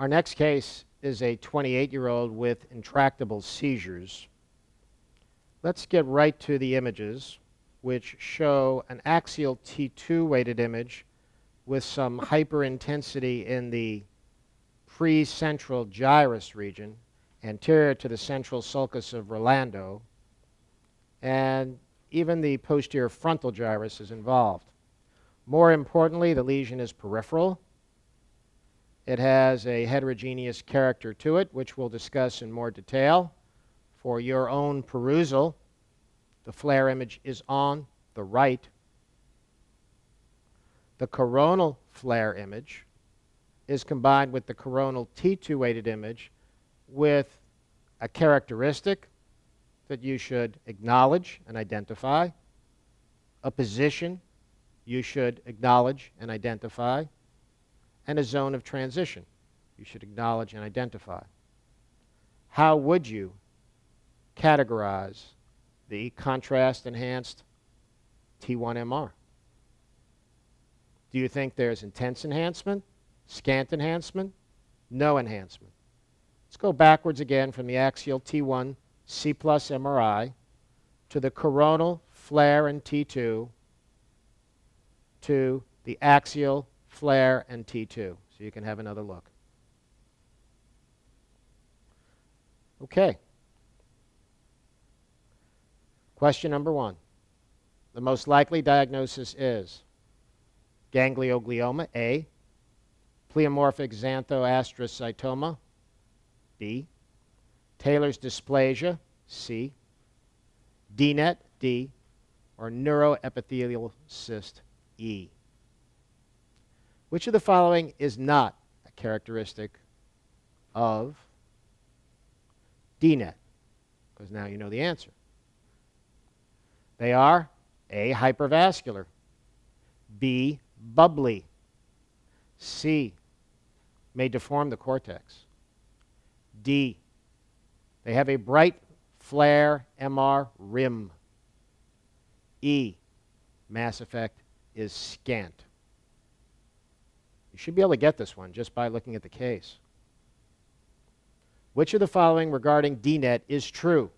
Our next case is a 28-year-old with intractable seizures. Let's get right to the images, which show an axial T2 weighted image with some hyperintensity in the precentral gyrus region, anterior to the central sulcus of Rolando, and even the posterior frontal gyrus is involved. More importantly, the lesion is peripheral. It has a heterogeneous character to it, which we'll discuss in more detail. For your own perusal, the flare image is on the right. The coronal flare image is combined with the coronal T2 weighted image with a characteristic that you should acknowledge and identify, a position you should acknowledge and identify, and a zone of transition you should acknowledge and identify. How would you categorize the contrast-enhanced T1MR? Do you think there's intense enhancement, scant enhancement, no enhancement? Let's go backwards again from the axial T1 C plus MRI to the coronal flare and T2 to the axial flare and T2, so you can have another look. Okay. Question number one. The most likely diagnosis is ganglioglioma, A, pleomorphic xanthoastrocytoma, B, Taylor's dysplasia, C, DNET, D, or neuroepithelial cyst, E. Which of the following is not a characteristic of DNET? Because now you know the answer. They are A, hypervascular, B, bubbly, C, may deform the cortex, D, they have a bright flare MR rim, E, mass effect is scant. You should be able to get this one just by looking at the case. Which of the following regarding DNET is true?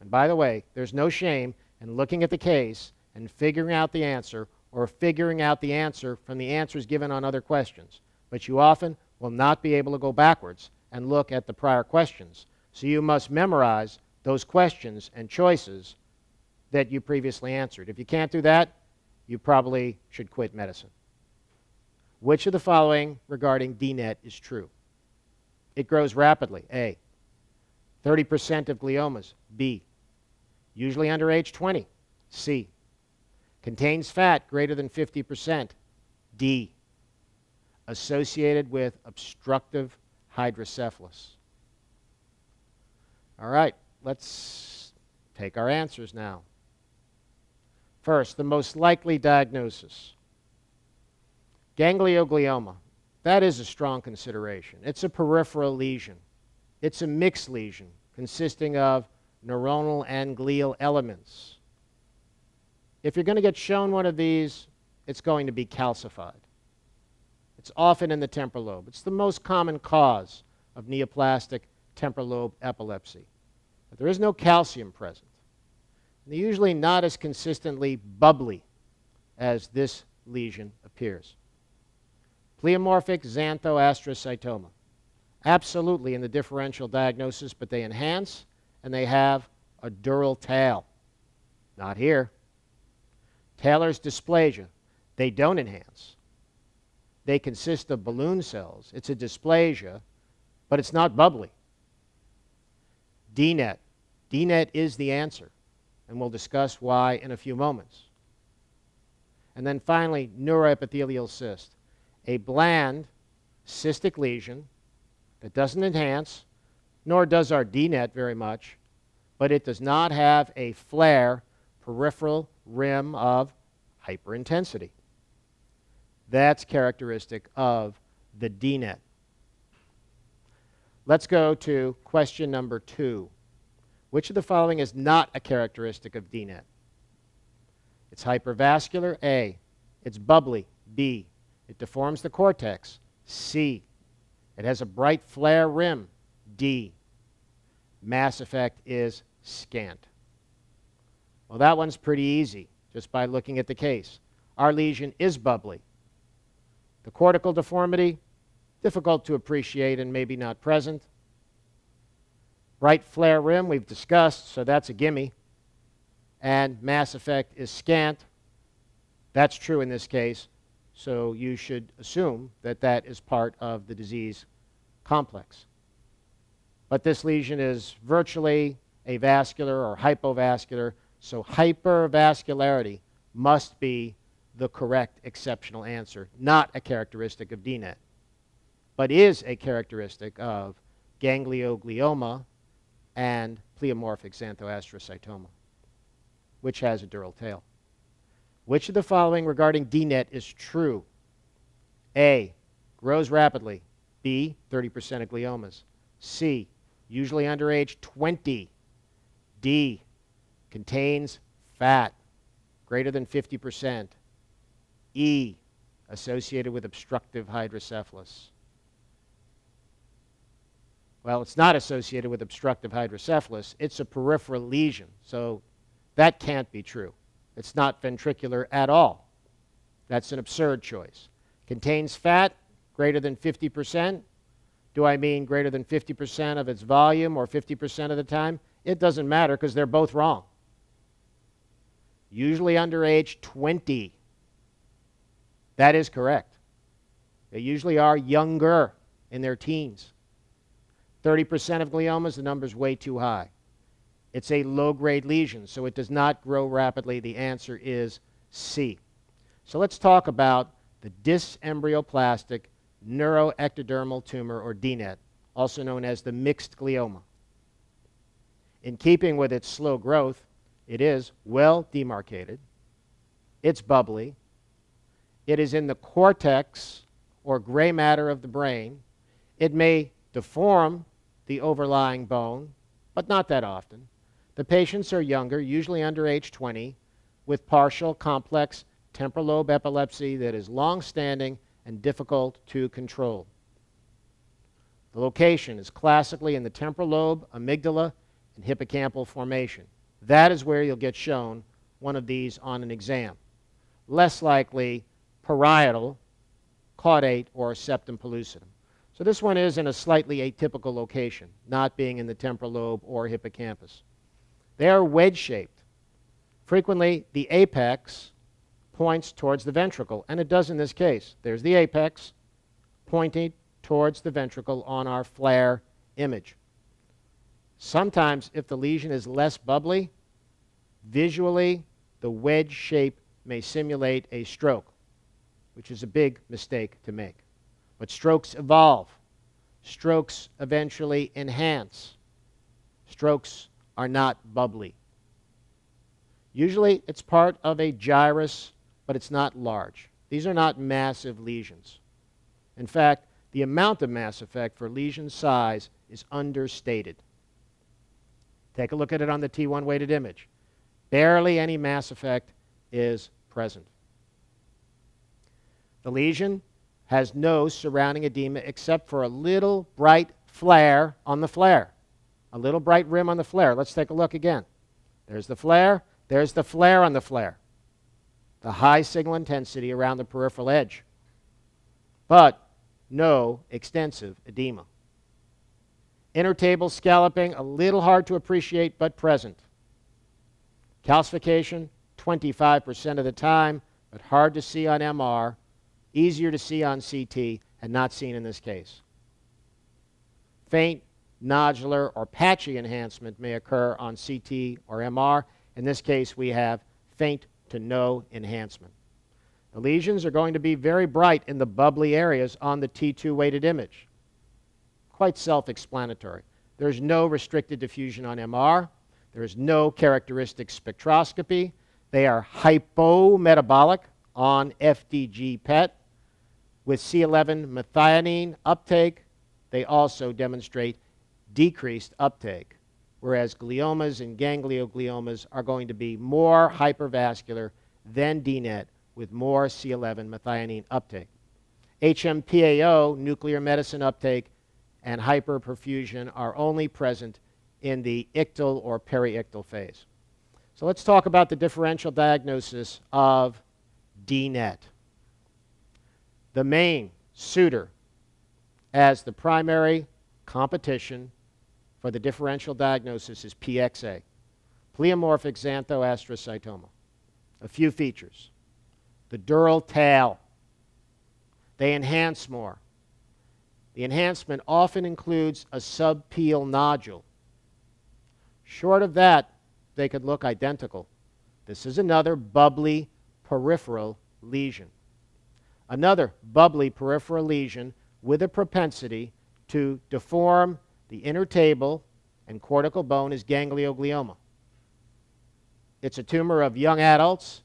And by the way, there's no shame in looking at the case and figuring out the answer, or figuring out the answer from the answers given on other questions. But you often will not be able to go backwards and look at the prior questions. So you must memorize those questions and choices that you previously answered. If you can't do that, you probably should quit medicine. Which of the following regarding DNET is true? It grows rapidly, A. 30% of gliomas, B. Usually under age 20, C. Contains fat greater than 50%, D. Associated with obstructive hydrocephalus. All right, let's take our answers now. First, the most likely diagnosis. Ganglioglioma. That is a strong consideration. It's a peripheral lesion. It's a mixed lesion consisting of neuronal and glial elements. If you're going to get shown one of these, it's going to be calcified. It's often in the temporal lobe. It's the most common cause of neoplastic temporal lobe epilepsy. But there is no calcium present. And they're usually not as consistently bubbly as this lesion appears. Pleomorphic xanthoastrocytoma. Absolutely in the differential diagnosis, but they enhance and they have a dural tail. Not here. Taylor's dysplasia. They don't enhance. They consist of balloon cells. It's a dysplasia, but it's not bubbly. DNET. DNET is the answer, and we'll discuss why in a few moments. And then finally, neuroepithelial cyst. A bland cystic lesion that doesn't enhance, nor does our DNET very much, but it does not have a flare peripheral rim of hyperintensity. That's characteristic of the DNET. Let's go to question number two. Which of the following is not a characteristic of DNET? It's hypervascular, A. It's bubbly, B. It deforms the cortex, C. It has a bright flare rim, D. Mass effect is scant. Well, that one's pretty easy just by looking at the case. Our lesion is bubbly. The cortical deformity, difficult to appreciate and maybe not present. Bright flare rim we've discussed, so that's a gimme. And mass effect is scant. That's true in this case, so you should assume that that is part of the disease complex. But this lesion is virtually avascular or hypovascular, so hypervascularity must be the correct exceptional answer, not a characteristic of DNET, but is a characteristic of ganglioglioma and pleomorphic xanthoastrocytoma, which has a dural tail. Which of the following regarding DNET is true? A, grows rapidly. B, 30% of gliomas. C, usually under age 20. D, contains fat greater than 50%. E, associated with obstructive hydrocephalus. Well, it's not associated with obstructive hydrocephalus. It's a peripheral lesion, so that can't be true. It's not ventricular at all. That's an absurd choice. Contains fat greater than 50%. Do I mean greater than 50% of its volume or 50% of the time? It doesn't matter because they're both wrong. Usually under age 20. That is correct. They usually are younger, in their teens. 30% of gliomas, the number's way too high. It's a low-grade lesion, so it does not grow rapidly. The answer is C. So let's talk about the dysembryoplastic neuroectodermal tumor, or DNET, also known as the mixed glioma. In keeping with its slow growth, it is well demarcated. It's bubbly. It is in the cortex, or gray matter of the brain. It may deform the overlying bone, but not that often. The patients are younger, usually under age 20, with partial complex temporal lobe epilepsy that is long-standing and difficult to control. The location is classically in the temporal lobe, amygdala, and hippocampal formation. That is where you'll get shown one of these on an exam. Less likely parietal, caudate, or septum pellucidum. So this one is in a slightly atypical location, not being in the temporal lobe or hippocampus. They are wedge-shaped. Frequently, the apex points towards the ventricle, and it does in this case. There's the apex pointing towards the ventricle on our flare image. Sometimes, if the lesion is less bubbly, visually, the wedge shape may simulate a stroke, which is a big mistake to make. But strokes evolve. Strokes eventually enhance. Strokes are not bubbly. Usually it's part of a gyrus, but it's not large. These are not massive lesions. In fact, the amount of mass effect for lesion size is understated. Take a look at it on the T1 weighted image. Barely any mass effect is present. The lesion has no surrounding edema except for a little bright flare on the flare. A little bright rim on the flare. Let's take a look again. There's the flare. There's the flare on the flare. The high signal intensity around the peripheral edge. But no extensive edema. Intertable scalloping, a little hard to appreciate, but present. Calcification, 25% of the time, but hard to see on MR. Easier to see on CT and not seen in this case. Faint, nodular, or patchy enhancement may occur on CT or MR. In this case, we have faint to no enhancement. The lesions are going to be very bright in the bubbly areas on the T2 weighted image. Quite self-explanatory. There's no restricted diffusion on MR. There is no characteristic spectroscopy. They are hypometabolic on FDG PET. With C11 methionine uptake, they also demonstrate decreased uptake, whereas gliomas and gangliogliomas are going to be more hypervascular than DNET with more C11 methionine uptake. HMPAO, nuclear medicine uptake, and hyperperfusion are only present in the ictal or periictal phase. So let's talk about the differential diagnosis of DNET. The main suitor as the primary competition for the differential diagnosis is PXA, pleomorphic xanthoastrocytoma. A few features. The dural tail. They enhance more. The enhancement often includes a subpeel nodule. Short of that, they could look identical. This is another bubbly peripheral lesion. Another bubbly peripheral lesion with a propensity to deform the inner table and cortical bone is ganglioglioma. It's a tumor of young adults.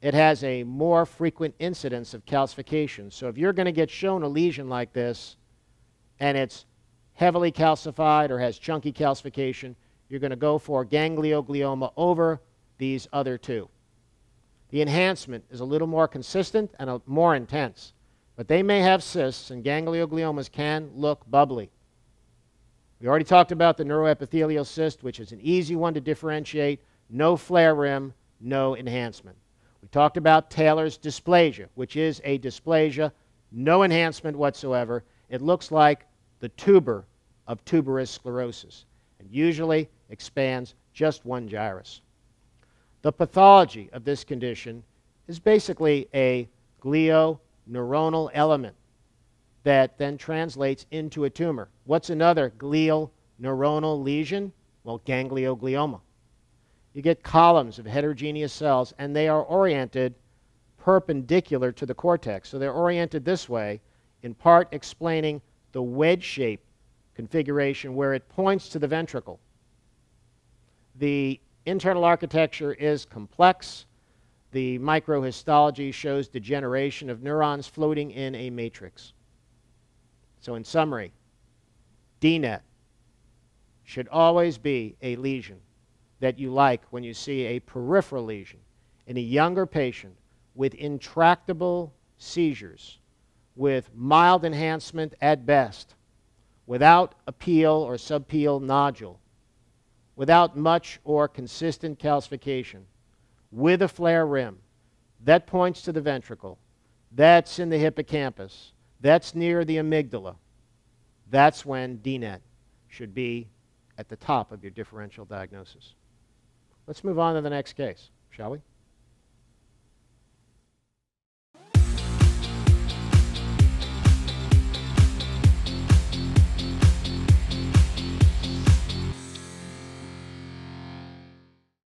It has a more frequent incidence of calcification. So if you're going to get shown a lesion like this and it's heavily calcified or has chunky calcification, you're going to go for ganglioglioma over these other two. The enhancement is a little more consistent and more intense. But they may have cysts, and gangliogliomas can look bubbly. We already talked about the neuroepithelial cyst, which is an easy one to differentiate. No flare rim, no enhancement. We talked about Taylor's dysplasia, which is a dysplasia, no enhancement whatsoever. It looks like the tuber of tuberous sclerosis and usually expands just one gyrus. The pathology of this condition is basically a glioneuronal element that then translates into a tumor. What's another glioneuronal lesion? Well, ganglioglioma. You get columns of heterogeneous cells, and they are oriented perpendicular to the cortex. So they're oriented this way, in part explaining the wedge-shaped configuration where it points to the ventricle. The internal architecture is complex. The microhistology shows degeneration of neurons floating in a matrix. So in summary, DNET should always be a lesion that you like when you see a peripheral lesion in a younger patient with intractable seizures, with mild enhancement at best, without a peel or subpeel nodule, without much or consistent calcification, with a flare rim that points to the ventricle, that's in the hippocampus, that's near the amygdala. That's when DNET should be at the top of your differential diagnosis. Let's move on to the next case, shall we?